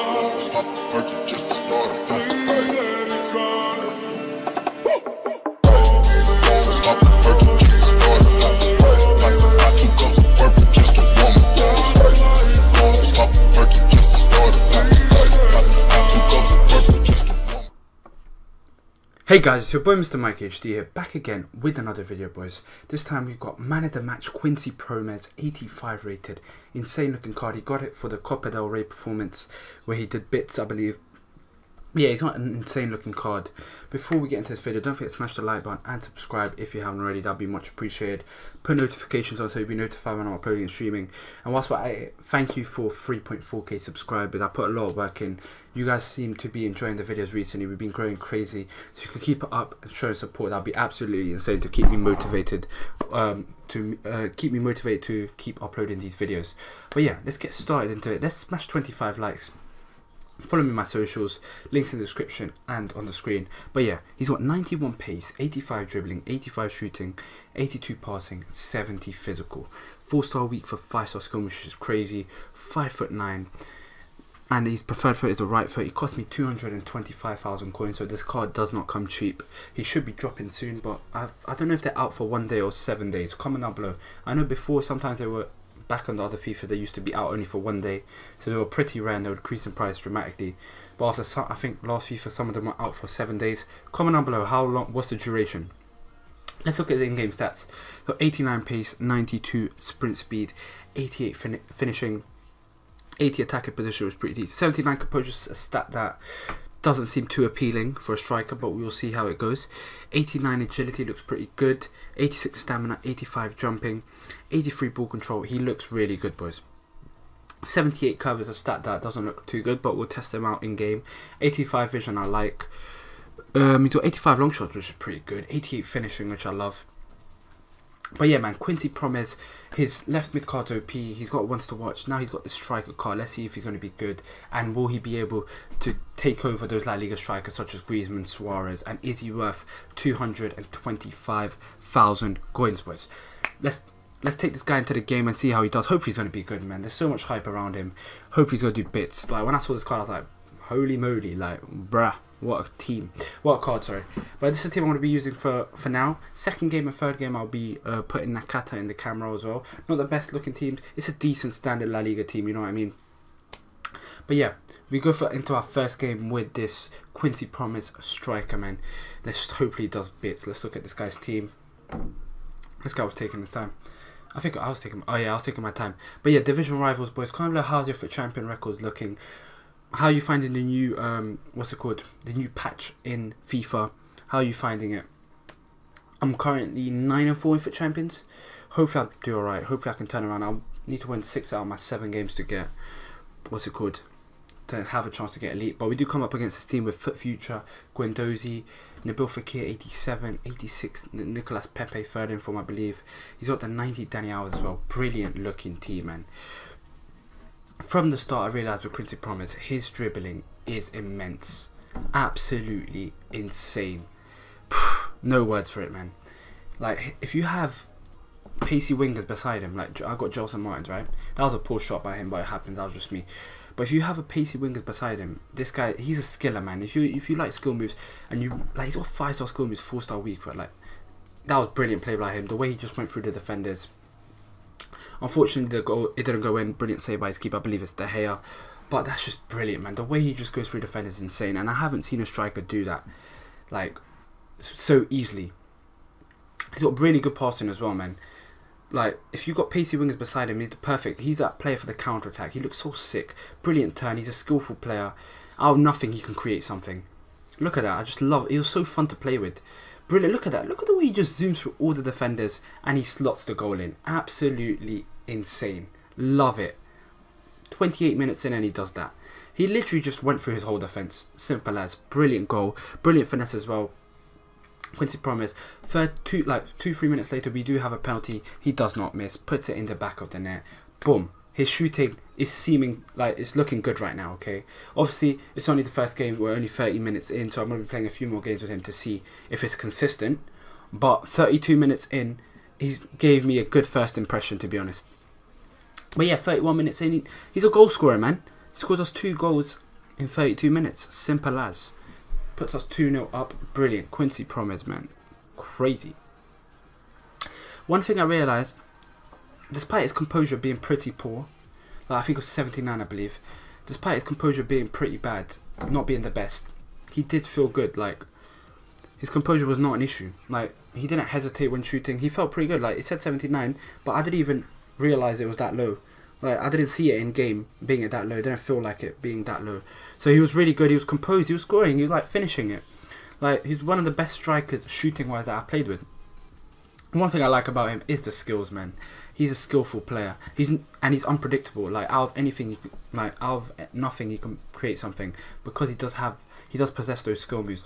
start. Stop the working just to start a thing. Let it run. Stop the working just to start a thing. Not too close to working just a woman. Stop the working just to start a thing. Not too close to working just a woman. Hey guys, it's your boy MrMikeHD here, back again with another video, boys. This time we've got Man of the Match Quincy Promes, 85 rated. Insane looking card. He got it for the Copa del Rey performance where he did bits, I believe. Yeah, he's not an insane looking card. Before we get into this video, don't forget to smash the like button and subscribe if you haven't already. That'd be much appreciated. Put notifications on so you'll be notified when I'm uploading and streaming. And whilst I thank you for 3.4k subscribers, I put a lot of work in. You guys seem to be enjoying the videos recently. We've been growing crazy, so you can keep it up and show support. That'd be absolutely insane to keep me motivated. To keep uploading these videos. But yeah, let's get started into it. Let's smash 25 likes. Follow me on my socials, links in the description and on the screen. But yeah, he's got 91 pace, 85 dribbling, 85 shooting, 82 passing, 70 physical. 4-star week for 5-star skill, which is crazy. 5'9", and his preferred foot is the right foot. It cost me 225,000 coins, so this card does not come cheap. He should be dropping soon, but I don't know if they're out for 1 day or 7 days. Comment down below. I know before sometimes they were. Back on the other FIFA, they used to be out only for 1 day, so they were pretty rare and they would increase in price dramatically. But after some, I think last FIFA, some of them were out for 7 days. Comment down below how long, what's the duration. Let's look at the in-game stats. So 89 pace, 92 sprint speed, 88 finishing, 80 attacking position was pretty deep. 79 composure is a stat that doesn't seem too appealing for a striker, but we'll see how it goes. 89 agility looks pretty good. 86 stamina, 85 jumping, 83 ball control. He looks really good, boys. 78 curve is a stat that doesn't look too good, but we'll test them out in game. 85 vision I like. He got 85 long shots, which is pretty good. 88 finishing, which I love. But yeah, man, Quincy Promes, his left mid card's OP. He's got ones to watch. Now he's got the striker card. Let's see if he's going to be good. And will he be able to take over those La Liga strikers such as Griezmann, Suarez? And is he worth 225,000 coins, boys? Let's take this guy into the game and see how he does. Hopefully he's going to be good, man. There's so much hype around him. Hopefully he's going to do bits. Like, when I saw this card, I was like, holy moly, like, bruh. What a team. What a card, sorry. But this is the team I'm going to be using for now. Second game and third game, I'll be putting Nakata in the camera as well. Not the best looking teams. It's a decent standard La Liga team, you know what I mean? But yeah, we go into our first game with this Quincy Promes striker, man. Let's hopefully he does bits. Let's look at this guy's team. This guy was taking his time. I think I was taking... Oh yeah, I was taking my time. But yeah, division rivals, boys. Kind of how's your for champion records looking? How are you finding the new, what's it called, the new patch in FIFA? How are you finding it? I'm currently 9-4 for champions. Hopefully I'll do alright. Hopefully I can turn around. I'll need to win 6 out of my 7 games to get, what's it called, to have a chance to get elite. But we do come up against this team with Foot Future, Gwendozi, Nabil Fakir, 87, 86, Nicolas Pepe, third in form, I believe. He's got the 90 Danny Owens as well. Brilliant looking team, man. From the start, I realised with Quincy Promes, his dribbling is immense. Absolutely insane. No words for it, man. Like, if you have pacey wingers beside him, like I got Jelson Martins, right? That was a poor shot by him, but it happened. That was just me. But if you have a pacey wingers beside him, this guy, he's a skiller, man. If you like skill moves, and you like, he's got 5-star skill moves, 4-star weak, right? Like, that was brilliant play by him. The way he just went through the defenders. Unfortunately, the goal, it didn't go in. Brilliant save by his keeper. I believe it's De Gea. But that's just brilliant, man. The way he just goes through defenders is insane. And I haven't seen a striker do that, like, so easily. He's got really good passing as well, man. Like, if you've got pacey wingers beside him, he's perfect. He's that player for the counter-attack. He looks so sick. Brilliant turn. He's a skillful player. Out of nothing, he can create something. Look at that. I just love it. He was so fun to play with. Brilliant, look at that. Look at the way he just zooms through all the defenders and he slots the goal in. Absolutely insane. Love it. 28 minutes in and he does that. He literally just went through his whole defence. Simple as. Brilliant goal. Brilliant finesse as well. Quincy Promes. Two, three minutes later, we do have a penalty. He does not miss. Puts it in the back of the net. Boom. His shooting is seeming like it's looking good right now, okay? Obviously, it's only the first game. We're only 30 minutes in, so I'm going to be playing a few more games with him to see if it's consistent. But 32 minutes in, he gave me a good first impression, to be honest. But yeah, 31 minutes in, he's a goal scorer, man. He scores us 2 goals in 32 minutes. Simple as. Puts us 2-0 up. Brilliant. Quincy Promes, man. Crazy. One thing I realised, despite his composure being pretty poor, I think it was 79, I believe, despite his composure being pretty bad, not being the best, he did feel good. Like, his composure was not an issue. Like, he didn't hesitate when shooting. He felt pretty good. Like, it said 79, but I didn't even realise it was that low. Like, I didn't see it in game being at that low. It didn't feel like it being that low. So he was really good. He was composed. He was scoring. He was, like, finishing it. Like, he's one of the best strikers shooting-wise that I've played with. One thing I like about him is the skills, man. He's a skillful player. He's unpredictable. Like, out of anything, he can, like, out of nothing, he can create something, because he does possess those skill moves.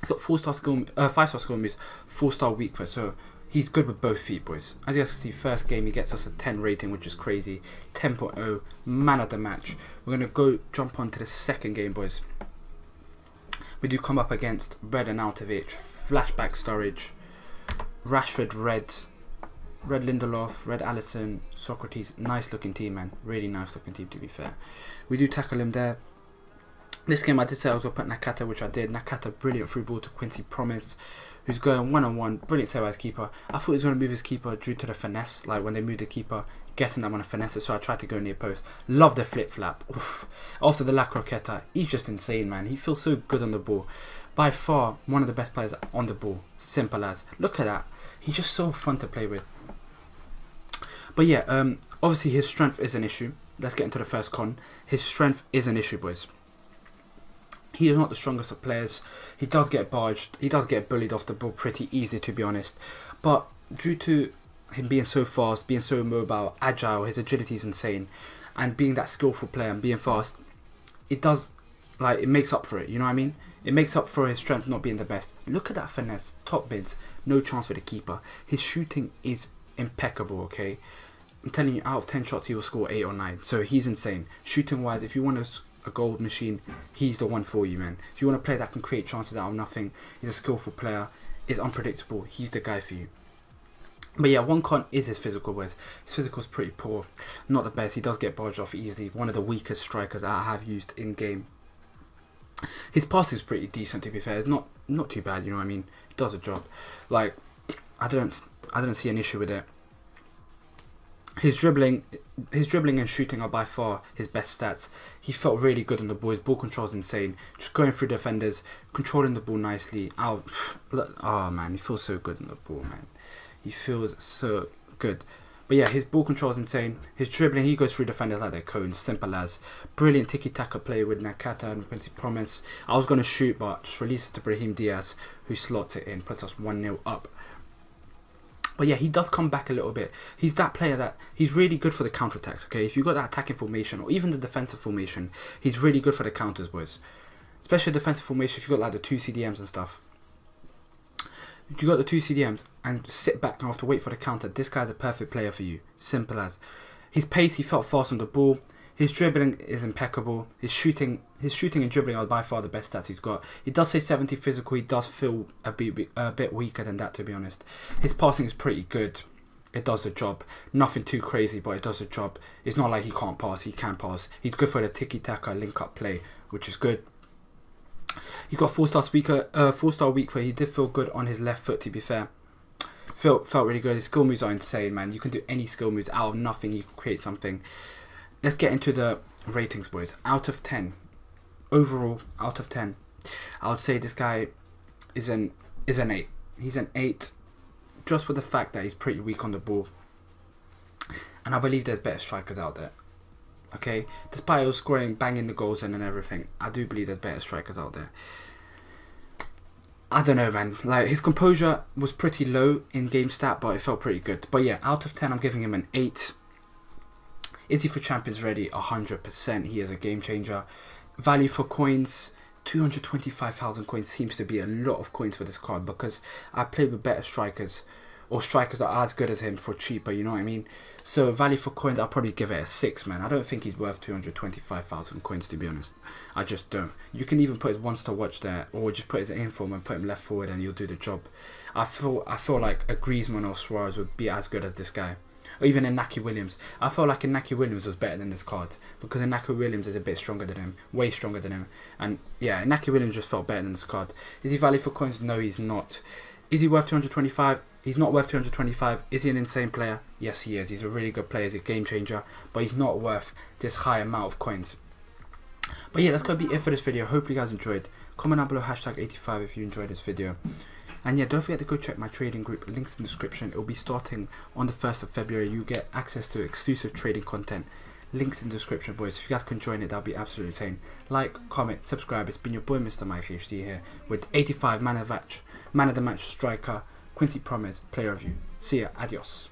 He's got five-star skill moves, four-star weak foot. So he's good with both feet, boys. As you guys can see, first game he gets us a 10 rating, which is crazy. 10.0, man of the match. We're gonna go jump on to the second game, boys. We do come up against Red Altovich, flashback storage. Rashford, Red Lindelof, Red Allison, Socrates. Nice looking team, man. Really nice looking team, to be fair. We do tackle him there. This game I did say I was going to put Nakata, which I did. Nakata, brilliant through ball to Quincy Promes, who's going one-on-one. Brilliant save by his keeper. I thought he was going to move his keeper due to the finesse. Like, when they moved the keeper, guessing I'm going to finesse it, so I tried to go near post. Love the flip-flap. After the La Croqueta, he's just insane, man. He feels so good on the ball. By far, one of the best players on the ball. Simple as. Look at that. He's just so fun to play with. But yeah, obviously his strength is an issue. Let's get into the first con. His strength is an issue, boys. He is not the strongest of players. He does get barged. He does get bullied off the ball pretty easy, to be honest. But due to him being so fast, being so mobile, agile, his agility is insane. And being that skillful player and being fast, it does, like, it makes up for it. You know what I mean? It makes up for his strength not being the best. Look at that finesse. Top bids. No chance for the keeper. His shooting is impeccable, okay? I'm telling you, out of 10 shots, he will score 8 or 9. So he's insane. Shooting-wise, if you want a gold machine, he's the one for you, man. If you want a player that can create chances out of nothing, he's a skillful player, is unpredictable, he's the guy for you. But yeah, one con is his physical, boys. His physical's pretty poor. Not the best. He does get barged off easily. One of the weakest strikers I have used in-game. His pass is pretty decent, to be fair. It's not too bad, you know what I mean? He does a job. Like, I don't see an issue with it. His dribbling and shooting are by far his best stats. He felt really good on the ball. His ball control is insane. Just going through defenders, controlling the ball nicely. Oh man, he feels so good on the ball, man. He feels so good. But yeah, his ball control is insane. His dribbling, he goes through defenders like they're cones. Simple as. Brilliant tiki-taka play with Nakata and Quincy Promes. I was going to shoot, but just released it to Brahim Diaz, who slots it in, puts us 1-0 up. But yeah, he does come back a little bit. He's that player that, he's really good for the counter-attacks, okay? If you've got that attacking formation, or even the defensive formation, he's really good for the counters, boys. Especially defensive formation, if you've got like the 2 CDMs and stuff. You got the 2 CDMs and sit back and have to wait for the counter. This guy's a perfect player for you. Simple as. His pace, he felt fast on the ball. His dribbling is impeccable. His shooting and dribbling are by far the best stats he's got. He does say 70 physical. He does feel a bit weaker than that, to be honest. His passing is pretty good. It does the job. Nothing too crazy, but it does the job. It's not like he can't pass. He can pass. He's good for the tiki-taka link-up play, which is good. He got four-star weak foot. He did feel good on his left foot, to be fair. Felt really good. His skill moves are insane, man. You can do any skill moves out of nothing. You can create something. Let's get into the ratings, boys. Out of 10, overall, out of 10, I would say this guy is an 8. He's an 8, just for the fact that he's pretty weak on the ball. And I believe there's better strikers out there. Okay, despite him scoring, banging the goals in and everything, I do believe there's better strikers out there. I don't know, man. Like, his composure was pretty low in game stat, but it felt pretty good. But yeah, out of 10, I'm giving him an 8. Is he for Champions ready? 100%. He is a game changer. Value for coins, 225,000 coins seems to be a lot of coins for this card, because I played with better strikers, or strikers that are as good as him for cheaper, you know what I mean? So value for coins, I'll probably give it a 6, man. I don't think he's worth 225,000 coins, to be honest. I just don't. You can even put his one-star watch there, or just put his inform and put him left forward and you'll do the job. I feel like a Griezmann or Suarez would be as good as this guy. or even Inaki Williams. I felt like Inaki Williams was better than this card because Inaki Williams is a bit stronger than him, way stronger than him. And yeah, Inaki Williams just felt better than this card. Is he value for coins? No, he's not. Is he worth 225? He's not worth 225. Is he an insane player? Yes, he is. He's a really good player. He's a game changer, but he's not worth this high amount of coins. But yeah, that's going to be it for this video. Hopefully you guys enjoyed. Comment down below #85 if you enjoyed this video. And yeah, don't forget to go check my trading group, links in the description. It will be starting on the 1st of February. You get access to exclusive trading content. Links in the description, boys. If you guys can join it, that'll be absolutely insane. Like, comment, subscribe. It's been your boy, MrMikeHD here with 85 man of the match striker, Quincy Promes, player review. See ya, adios.